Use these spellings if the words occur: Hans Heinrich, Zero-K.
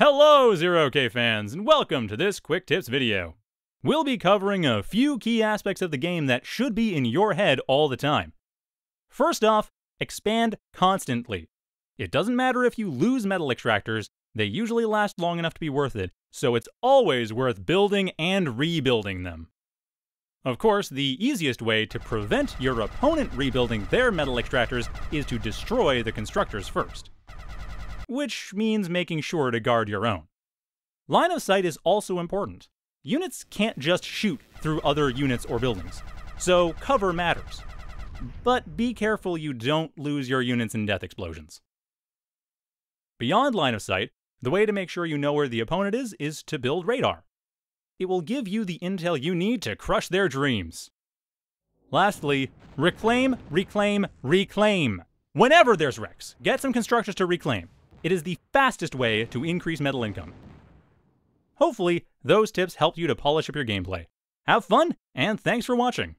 Hello Zero-K fans, and welcome to this Quick Tips video. We'll be covering a few key aspects of the game that should be in your head all the time. First off, expand constantly. It doesn't matter if you lose metal extractors, they usually last long enough to be worth it, so it's always worth building and rebuilding them. Of course, the easiest way to prevent your opponent rebuilding their metal extractors is to destroy the constructors first, which means making sure to guard your own. Line of sight is also important. Units can't just shoot through other units or buildings, so cover matters. But be careful you don't lose your units in death explosions. Beyond line of sight, the way to make sure you know where the opponent is to build radar. It will give you the intel you need to crush their dreams. Lastly, reclaim, reclaim, reclaim. Whenever there's wrecks, get some constructors to reclaim. It is the fastest way to increase metal income. Hopefully, those tips helped you to polish up your gameplay. Have fun, and thanks for watching!